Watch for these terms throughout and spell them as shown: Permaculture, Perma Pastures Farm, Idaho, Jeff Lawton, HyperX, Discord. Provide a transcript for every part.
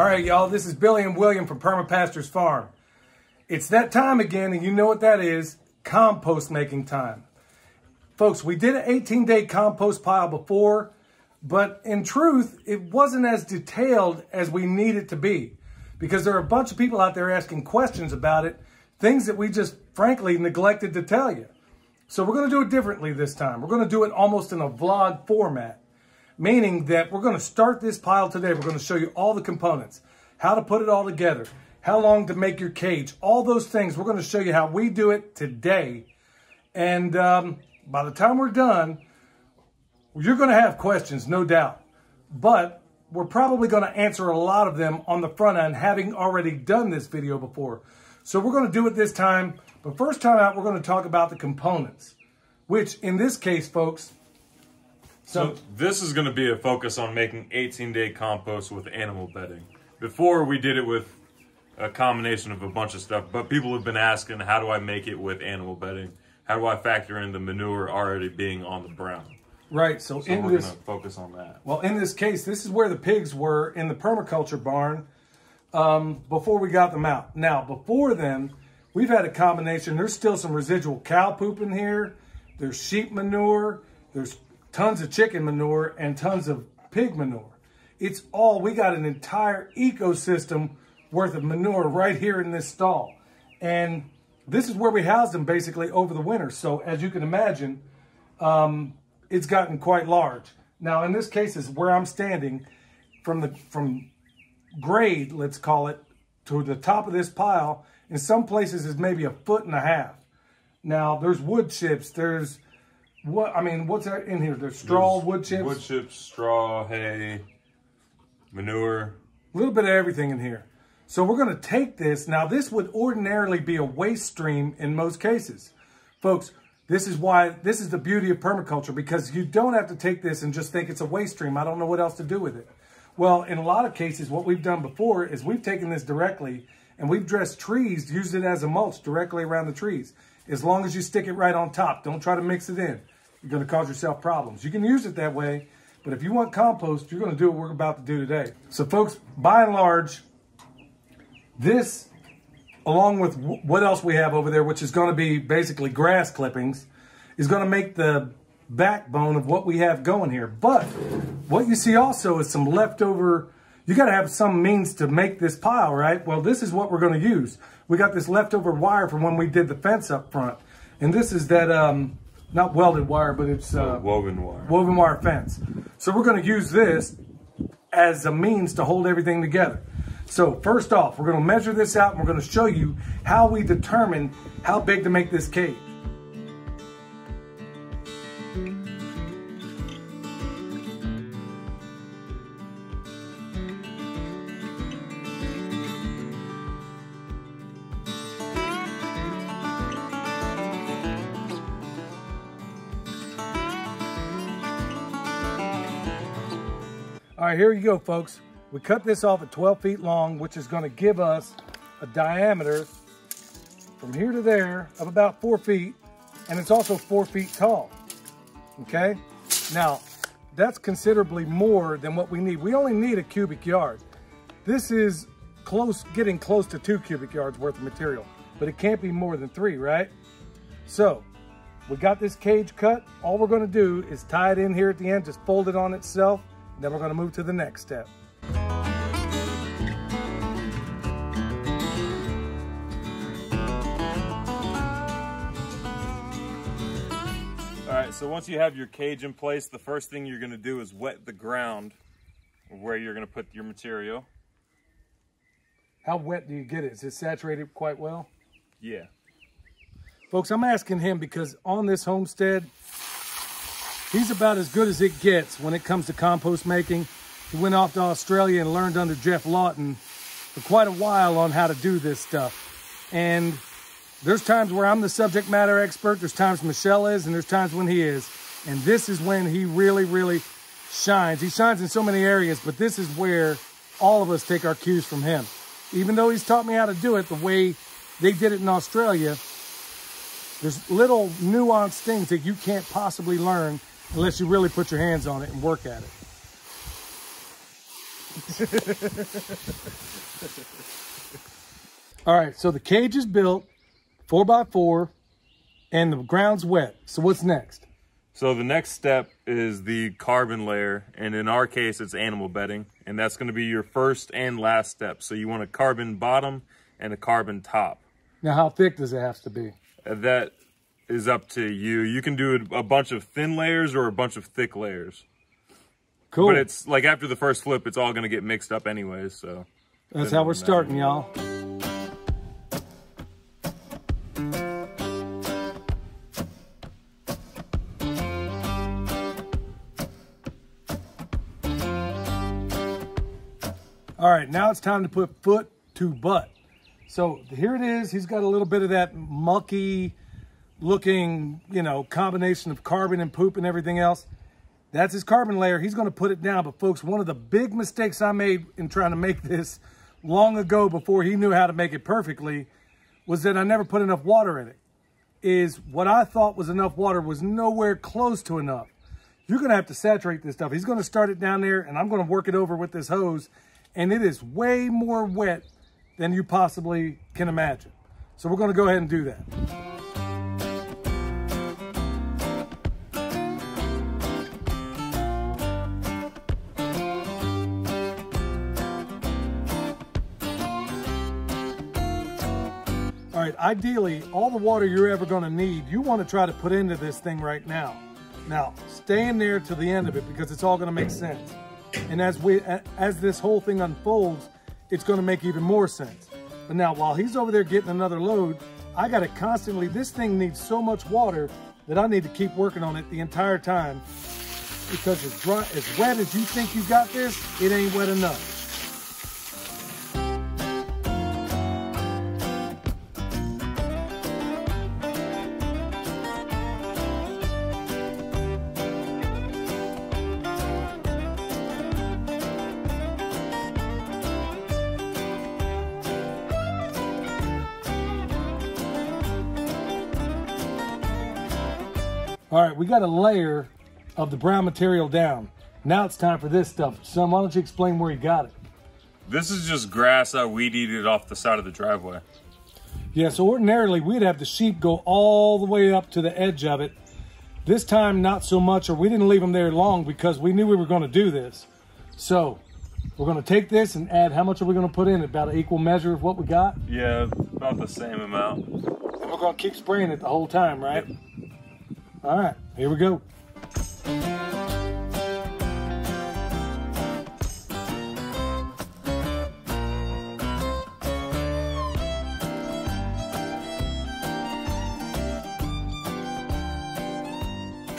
All right, y'all, this is Billy and William from Perma Pastures Farm. It's that time again, and you know what that is, compost making time. Folks, we did an 18-day compost pile before, but in truth, it wasn't as detailed as we need it to be because there are a bunch of people out there asking questions about it, things that we just frankly neglected to tell you. So we're going to do it differently this time. We're going to do it almost in a vlog format, meaning that we're going to start this pile today. We're going to show you all the components, how to put it all together, how long to make your cage, all those things. We're going to show you how we do it today. And by the time we're done, you're going to have questions, no doubt. But we're probably going to answer a lot of them on the front end, having already done this video before. So we're going to do it this time. But first time out, we're going to talk about the components, which in this case, folks. So this is going to be a focus on making 18-day compost with animal bedding. Before, we did it with a combination of a bunch of stuff, but people have been asking, how do I make it with animal bedding? How do I factor in the manure already being on the ground? Right. So we're going to focus on that. Well, in this case, this is where the pigs were in the permaculture barn before we got them out. Now, before then, we've had a combination. There's still some residual cow poop in here. There's sheep manure. There's tons of chicken manure and tons of pig manure. It's all, we got an entire ecosystem worth of manure right here in this stall. And this is where we housed them basically over the winter. So as you can imagine, it's gotten quite large. Now, in this case is where I'm standing from grade, let's call it, to the top of this pile. In some places is maybe 1.5 feet. Now there's wood chips. There's what's in here? There's straw, wood chips, straw, hay, manure, a little bit of everything in here. So we're going to take this. Now this would ordinarily be a waste stream in most cases, folks. This is why, this is the beauty of permaculture, because you don't have to take this and just think it's a waste stream. I don't know what else to do with it. Well, in a lot of cases, what we've done before is we've taken this directly and we've dressed trees, used it as a mulch directly around the trees. As long as you stick it right on top, don't try to mix it in. You're going to cause yourself problems. You can use it that way, but if you want compost, you're going to do what we're about to do today. So folks, by and large, this, along with what else we have over there, which is going to be basically grass clippings, is going to make the backbone of what we have going here. But what you see also is some leftover. You got to have some means to make this pile, right? Well, this is what we're going to use. We got this leftover wire from when we did the fence up front. And this is that, not welded wire, but it's woven wire fence. So we're going to use this as a means to hold everything together. So first off, we're going to measure this out and we're going to show you how we determine how big to make this cage. All right, here you go, folks. We cut this off at 12 feet long, which is going to give us a diameter from here to there of about 4 feet. And it's also 4 feet tall. Okay. Now that's considerably more than what we need. We only need a cubic yard. This is close, getting close to 2 cubic yards worth of material, but it can't be more than 3, right? So we got this cage cut. All we're going to do is tie it in here at the end, just fold it on itself. And then we're going to move to the next step. So once you have your cage in place, the first thing you're going to do is wet the ground where you're going to put your material. How wet do you get it? Is it saturated quite well? Yeah. Folks, I'm asking him because on this homestead, he's about as good as it gets when it comes to compost making. He went off to Australia and learned under Jeff Lawton for quite a while on how to do this stuff. And there's times where I'm the subject matter expert, there's times Michelle is, and there's times when he is. And this is when he really, really shines. He shines in so many areas, but this is where all of us take our cues from him. Even though he's taught me how to do it the way they did it in Australia, there's little nuanced things that you can't possibly learn unless you really put your hands on it and work at it. All right, so the cage is built, 4x4, and the ground's wet. So what's next? So the next step is the carbon layer, and in our case, it's animal bedding, and that's going to be your first and last step. So you want a carbon bottom and a carbon top. Now, how thick does it have to be? That is up to you. You can do a bunch of thin layers or a bunch of thick layers. Cool. But it's like after the first flip, it's all going to get mixed up anyways. So that's how we're starting, y'all. All right, now it's time to put foot to butt. So here it is. He's got a little bit of that mucky looking, you know, combination of carbon and poop and everything else. That's his carbon layer. He's going to put it down. But folks, one of the big mistakes I made in trying to make this long ago before he knew how to make it perfectly was that I never put enough water in it. Is what I thought was enough water was nowhere close to enough. You're going to have to saturate this stuff. He's going to start it down there and I'm going to work it over with this hose. And it is way more wet than you possibly can imagine. So we're going to go ahead and do that. All right, ideally, all the water you're ever going to need, you want to try to put into this thing right now. Now, stay in there to the end of it because it's all going to make sense. And as this whole thing unfolds, it's going to make even more sense. But now while he's over there getting another load, I got to constantly, this thing needs so much water that I need to keep working on it the entire time because as dry, as wet as you think you got this, it ain't wet enough. All right, we got a layer of the brown material down. Now it's time for this stuff. Son, why don't you explain where you got it? This is just grass I weed-eated off the side of the driveway. Yeah, so ordinarily we'd have the sheep go all the way up to the edge of it. This time, not so much, or we didn't leave them there long because we knew we were gonna do this. So we're gonna take this and add, how much are we gonna put in? About an equal measure of what we got? Yeah, about the same amount. And we're gonna keep spraying it the whole time, right? Yep. All right, here we go.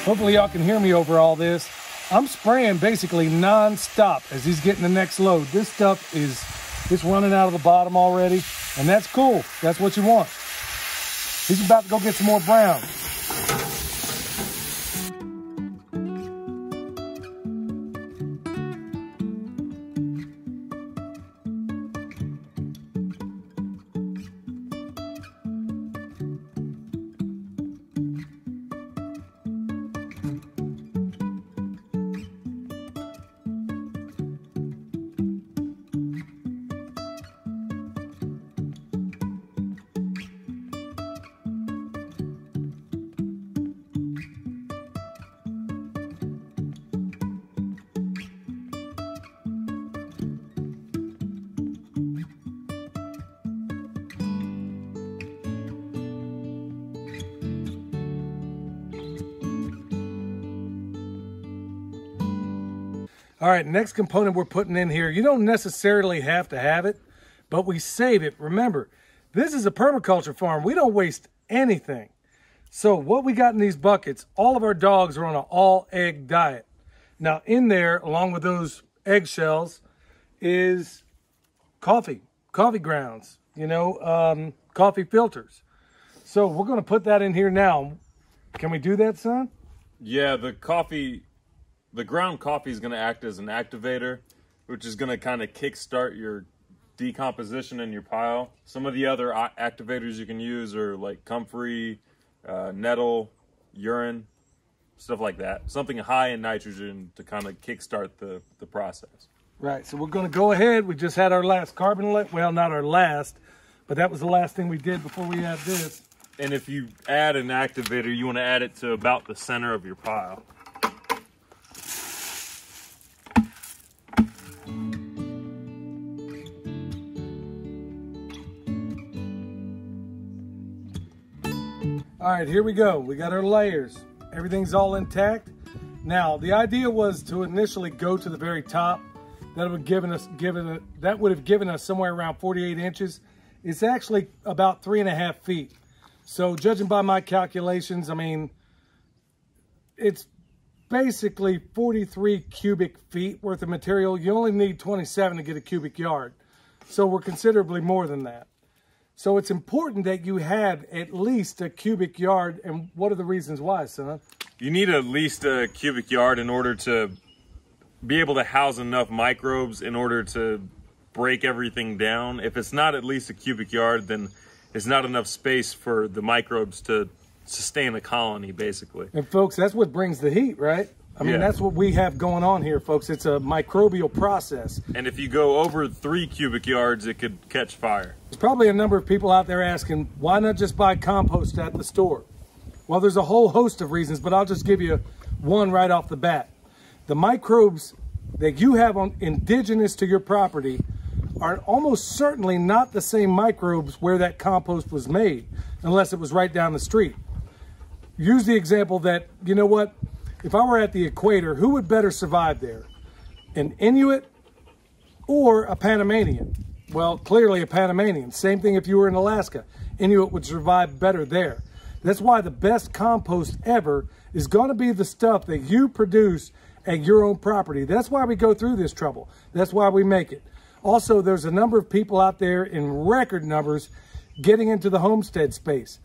Hopefully y'all can hear me over all this. I'm spraying basically non-stop as he's getting the next load. This stuff is, it's running out of the bottom already, and that's cool. That's what you want. He's about to go get some more brown. All right, next component we're putting in here. You don't necessarily have to have it, but we save it. Remember, this is a permaculture farm. We don't waste anything. So what we got in these buckets, all of our dogs are on an all-egg diet. Now in there, along with those eggshells, is coffee grounds, you know, coffee filters. So we're gonna put that in here now. Can we do that, son? Yeah, the ground coffee is going to act as an activator, which is going to kind of kickstart your decomposition in your pile. Some of the other activators you can use are like comfrey, nettle, urine, stuff like that. Something high in nitrogen to kind of kickstart the process. Right, so we're gonna go ahead. We just had our last carbon, well, not our last, but that was the last thing we did before we had this. And if you add an activator, you wanna add it to about the center of your pile. All right, here we go. We got our layers. Everything's all intact. Now, the idea was to initially go to the very top. That would have given us, somewhere around 48 inches. It's actually about 3.5 feet. So judging by my calculations, I mean, it's basically 43 cubic feet worth of material. You only need 27 to get a cubic yard. So we're considerably more than that. So it's important that you have at least a cubic yard. And what are the reasons why, son? You need at least a cubic yard in order to be able to house enough microbes in order to break everything down. If it's not at least a cubic yard, then it's not enough space for the microbes to sustain a colony, basically. And folks, that's what brings the heat, right? I mean, yeah, that's what we have going on here, folks. It's a microbial process. And if you go over 3 cubic yards, it could catch fire. There's probably a number of people out there asking, why not just buy compost at the store? Well, there's a whole host of reasons, but I'll just give you one right off the bat. The microbes that you have on indigenous to your property are almost certainly not the same microbes where that compost was made, unless it was right down the street. Use the example that, you know what? If I were at the equator, who would better survive there? An Inuit or a Panamanian? Well, clearly a Panamanian. Same thing if you were in Alaska. Inuit would survive better there. That's why the best compost ever is going to be the stuff that you produce at your own property. That's why we go through this trouble. That's why we make it. Also, there's a number of people out there in record numbers getting into the homestead space.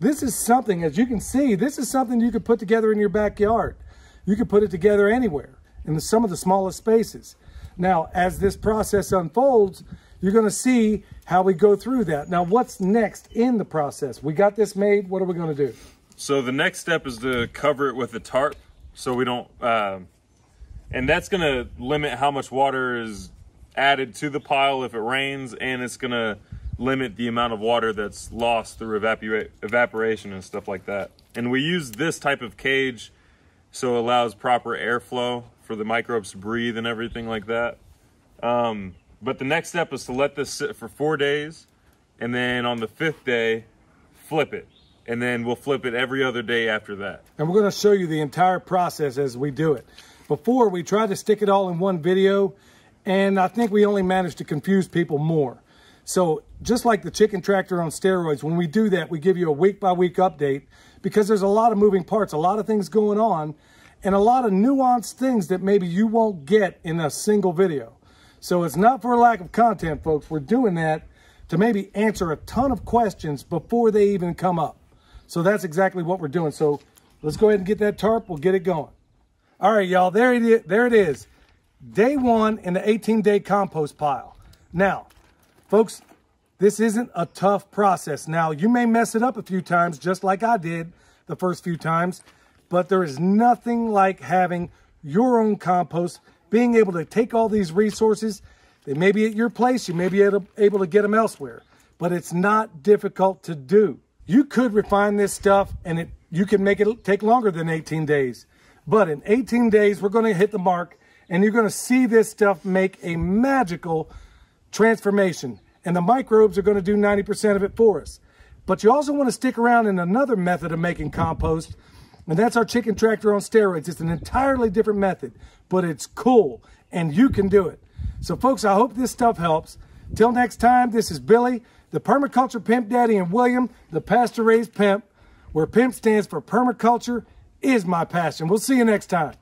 This is something, as you can see, this is something you could put together in your backyard. You could put it together anywhere in some of the smallest spaces. Now, as this process unfolds, you're going to see how we go through that. Now, what's next in the process? We got this made. What are we going to do? So the next step is to cover it with a tarp so we don't, and that's going to limit how much water is added to the pile if it rains, and it's going to limit the amount of water that's lost through evaporation and stuff like that. And we use this type of cage so it allows proper airflow for the microbes to breathe and everything like that. But the next step is to let this sit for 4 days, and then on the 5th day, flip it. And then we'll flip it every other day after that. And we're gonna show you the entire process as we do it. Before, we tried to stick it all in one video, and I think we only managed to confuse people more. So just like the chicken tractor on steroids, when we do that, we give you a week-by-week update because there's a lot of moving parts, a lot of things going on, and a lot of nuanced things that maybe you won't get in a single video. So it's not for a lack of content, folks. We're doing that to maybe answer a ton of questions before they even come up. So that's exactly what we're doing. So let's go ahead and get that tarp. We'll get it going. All right, y'all, there it is. Day one in the 18-day compost pile. Now, folks, this isn't a tough process. Now, you may mess it up a few times, just like I did the first few times, but there is nothing like having your own compost, being able to take all these resources. They may be at your place. You may be able to get them elsewhere, but it's not difficult to do. You could refine this stuff, and you can make it take longer than 18 days. But in 18 days, we're going to hit the mark, and you're going to see this stuff make a magical transformation, and the microbes are going to do 90% of it for us. But you also want to stick around in another method of making compost, and that's our chicken tractor on steroids. It's an entirely different method, but it's cool and you can do it. So folks, I hope this stuff helps. Till next time, this is Billy, the permaculture pimp daddy, and William, the pasture raised pimp, where pimp stands for permaculture is my passion. We'll see you next time.